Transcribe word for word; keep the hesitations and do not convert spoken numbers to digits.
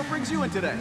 What brings you in today?